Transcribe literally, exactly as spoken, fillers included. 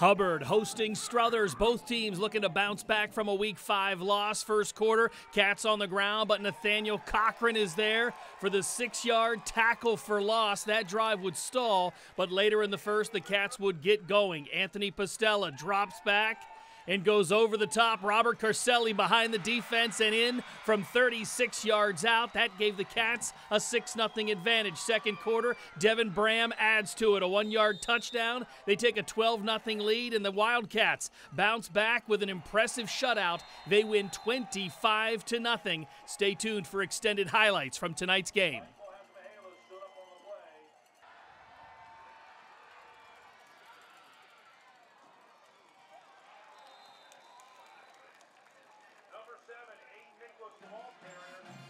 Hubbard hosting Struthers. Both teams looking to bounce back from a week five loss. First quarter, Cats on the ground, but Nathaniel Cochran is there for the six-yard tackle for loss. That drive would stall, but later in the first, the Cats would get going. Anthony Postella drops back and goes over the top. Robert Carselli behind the defense and in from thirty-six yards out. That gave the Cats a six nothing advantage. Second quarter, Devin Bram adds to it. A one-yard touchdown. They take a twelve nothing lead, and the Wildcats bounce back with an impressive shutout. They win twenty-five to nothing. Stay tuned for extended highlights from tonight's game. Seven, eight, Nicholas, the ball carrier.